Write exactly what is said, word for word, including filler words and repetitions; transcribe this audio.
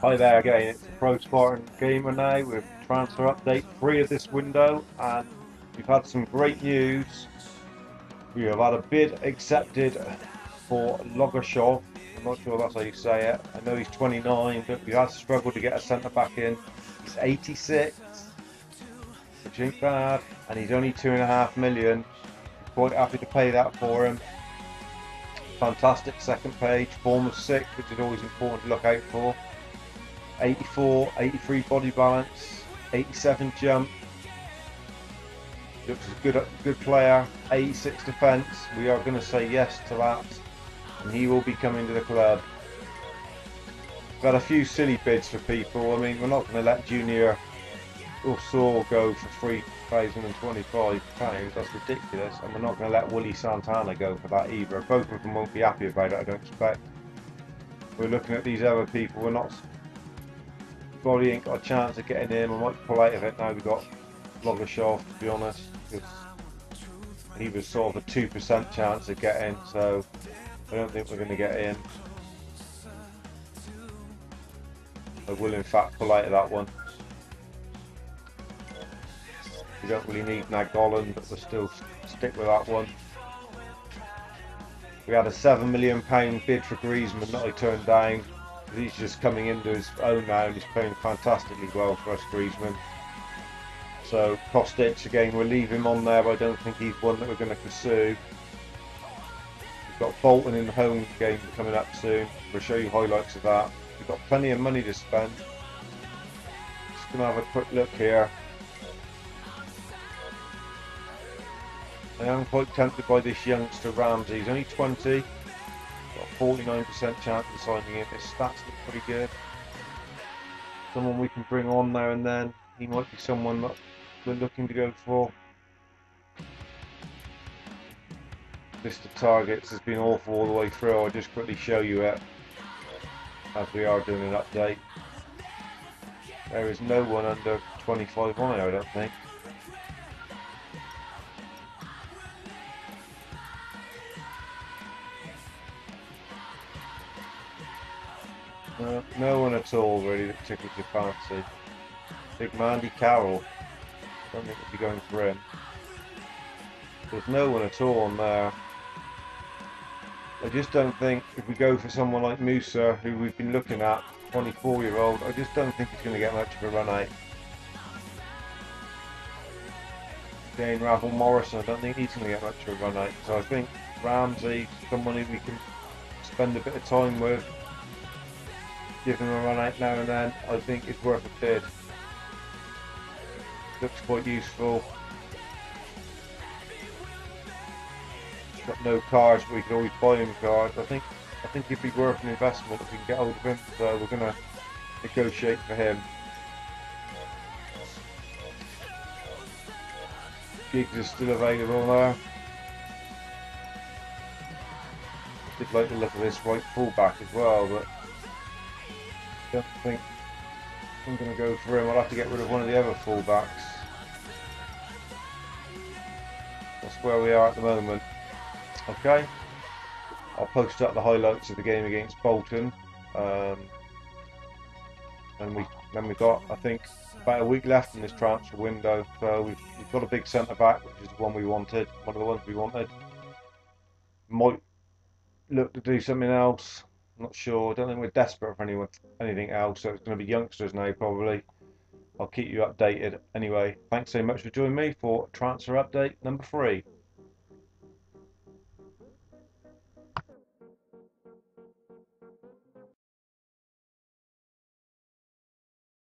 Hi there again, it's Pro Spartan Gamer now with transfer update three of this window, and we've had some great news. We have had a bid accepted for Logashov. I'm not sure that's how you say it. I know he's twenty-nine, but we had struggled to get a centre back in. He's eighty-six, which ain't bad, and he's only two and a half million. Quite happy to pay that for him. Fantastic second page, form of six, which is always important to look out for. eighty-four, eighty-three body balance, eighty-seven jump. Looks a good, good player. eighty-six defence. We are going to say yes to that, and he will be coming to the club. We've had a few silly bids for people. I mean, we're not going to let Junior or Saul go for three thousand and twenty-five pounds. That's ridiculous, and we're not going to let Willie Santana go for that either. Both of them won't be happy about it, I don't expect. We're looking at these other people. We're not. Body ain't got a chance of getting in. I might pull out of it now. We've got Logashov, to be honest, because he was sort of a two percent chance of getting, so I don't think we're going to get in. I will, in fact, pull out of that one. We don't really need Nagolan, but we'll still stick with that one. We had a seven million pound bid for Griezmann that I turned down. He's just coming into his own now, and he's playing fantastically well for us, Griezmann. So Kostic, again, we'll leave him on there, but I don't think he's one that we're going to pursue. We've got Bolton in the home game coming up soon. We'll show you highlights of that. We've got plenty of money to spend. Just going to have a quick look here. I am quite tempted by this youngster Ramsey. He's only twenty. forty-nine percent chance of signing in. His stats look pretty good. Someone we can bring on now and then. He might be someone that we're looking to go for. List of targets has been awful all the way through. I'll just quickly show you it as we are doing an update. There is no one under twenty-five on it, I don't think. No, no one at all really that tickles your fancy. Big Mandy Carroll. Don't think we'll be going for him. There's no one at all on there. I just don't think if we go for someone like Musa, who we've been looking at, twenty-four year old, I just don't think he's going to get much of a run out. Dane Ravel Morrison, I don't think he's going to get much of a run out. So I think Ramsey, someone who we can spend a bit of time with. Give him a run out now and then, I think it's worth a bid. Looks quite useful. Got no cards, but we could always buy him cards. I think I think he'd be worth an investment if we can get hold of him, so we're gonna negotiate for him. Giggs is still available now. I did like the look of this right fullback as well, but I don't think I'm going to go for him. I'll have to get rid of one of the other fullbacks. That's where we are at the moment. Okay, I'll post up the highlights of the game against Bolton, um, and we then we got, I think, about a week left in this transfer window. So we've, we've got a big centre back, which is the one we wanted, one of the ones we wanted. Might look to do something else. Not sure. I don't think we're desperate for anyone, anything else. So it's going to be youngsters now, probably. I'll keep you updated. Anyway, thanks so much for joining me for transfer update number three.